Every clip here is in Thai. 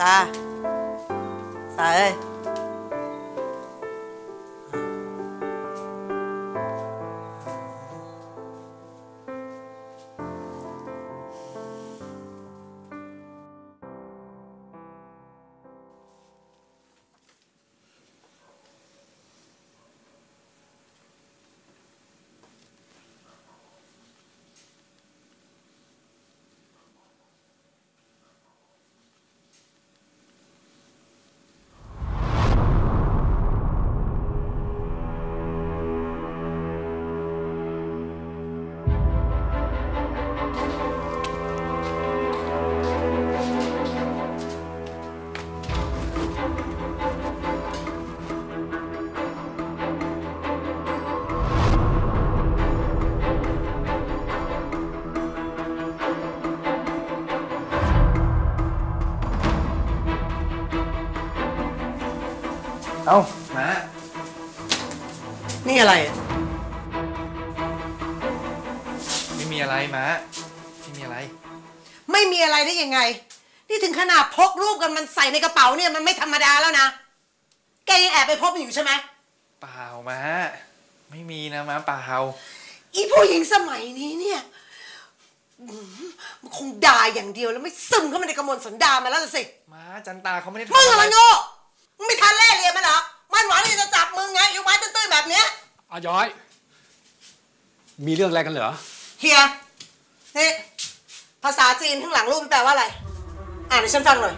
สาเอ้ยเอามานี่อะไรไม่มีอะไรมาไม่มีอะไรไม่มีอะไรได้ยังไงนี่ถึงขนาดพกรูปกันมันใส่ในกระเป๋าเนี่ยมันไม่ธรรมดาแล้วนะแกยังแอบไปพบมันอยู่ใช่ไหมเปล่ามาไม่มีนะมาเปล่าอีผู้หญิงสมัยนี้เนี่ยมันคงด่าอย่างเดียวแล้วไม่ซึมเข้ามาในกระมวลสันดานมาแล้วสิมาจันตาเขาไม่ได้มึงอะไรโง่ไม่ทันแล่เรียนมันเหรอมันหวานเลยจะจับมึงไงอยู่ไม้ตื้นๆแบบเนี้ยอ๋อย้อยมีเรื่องอะไรกันเหรอเฮียนี่ภาษาจีนข้างหลังรูปมันแปลว่าอะไรอ่านให้ฉันฟังหน่อย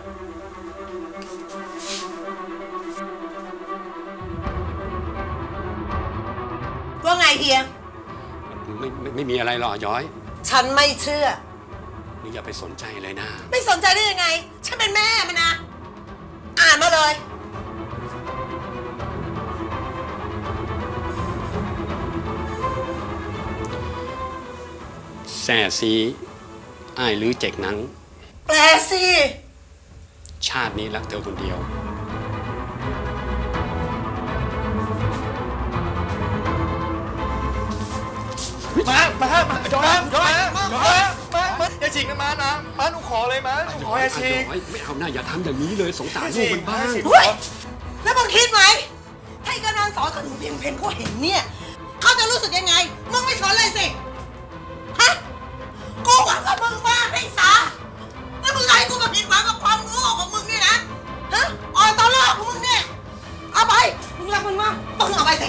ว่าไงเฮียไม่มีอะไรหรอกย้อยฉันไม่เชื่อมึงอย่าไปสนใจเลยนะไม่สนใจได้ยังไงฉันเป็นแม่มันนะอ่านมาเลยแซ่ซีอ้ายลื้อเจ็กนังแปลสิชาตินี้รักเธอคนเดียวมาจอยมาอย่าฉีกนะมาหนูขอเลยมาหนูขออย่าฉีกไม่เอาหน้าอย่าทำอย่างนี้เลยสงสารลูกมันบ้างแล้วมึงคิดไหมถ้าอีกนอนสอนกับหนูเพียงเพนเขาเห็นเนี่ยเขาจะรู้สึกยังไงมึงไม่สอนเลยสิฮะกูหวังกับมึงมากไอ้สาแล้วมึงไงกูมาผิดหวังกับความรู้ของมึงนี่นะฮะอ่อนตอนแรกของมึงเนี่ยเอาไปมึงรักมันมากต้องเอาไปสิ